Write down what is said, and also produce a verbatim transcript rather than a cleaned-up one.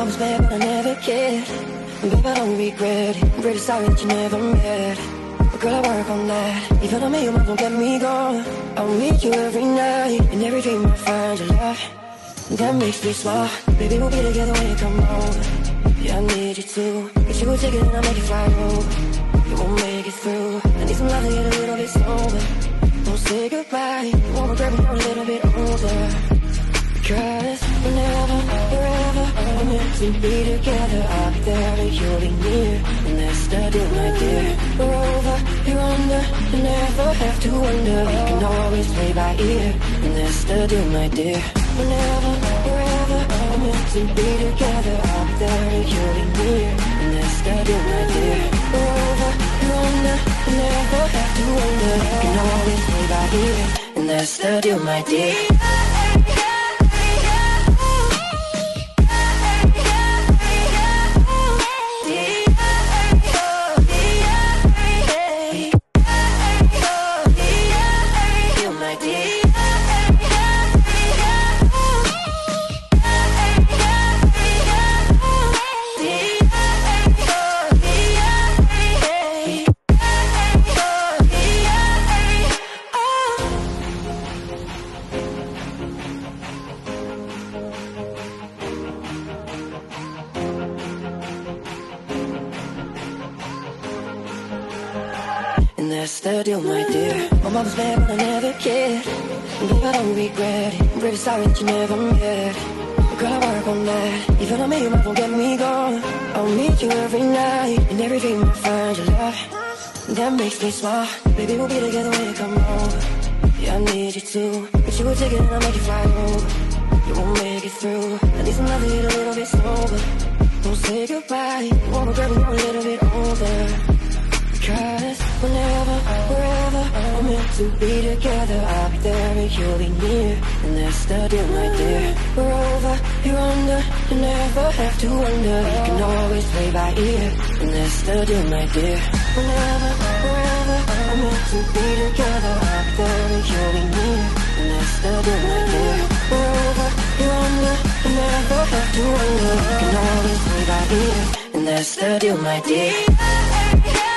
mom's bad, but I never cared. And babe, I don't regret it. I'm really sorry that you never met. But girl, I work all night. Even on me, your mom won't get me gone. I'm with you every night. In every dream I find your love. That makes me smile. Baby, we'll be together when you come over. Yeah, I need you too. But you will take it and I'll make it fly over. You won't make it through. I need some love to get a little bit sober. Don't say goodbye. You won't regret when you're a little bit older. Cause whenever, forever, we're meant to be together. I'll be there and you'll be near, and that's the deal, my dear. We're over, you're under, you never have to wonder. We can always play by ear, and that's the deal, my dear. Whenever, forever, we're meant to be together. I'll be there and you'll be near, and that's the deal, my dear. We're over, you're under, you never have to wonder. We can always play by ear, and that's the deal, my dear. That's the deal, my dear. My mom's bad, but I never cared. Babe, I don't regret it. I'm really sorry that you never met. Girl, I work all night. Even on me, you might won't get me gone. I'll meet you every night. In every dream I find your love. That makes me smile. Baby, we'll be together when you come over. Yeah, I need you too. But you will take it and I'll make you fly over. You won't make it through. I need some love to get a little bit sober. Don't say goodbye. You won't regret when you're a little bit older. Cause whenever, wherever, we're meant to be together. I'll be there and you'll be near, and that's the deal, my dear. We're over, you're under, you never have to wonder. You can always play by ear, and that's the deal, my dear. Whenever, wherever, we're meant to be together. I'll be there and you'll be near, and that's the deal, my dear. We're over, you're under, you never have to wonder. You can always play by ear, and that's the deal, my dear.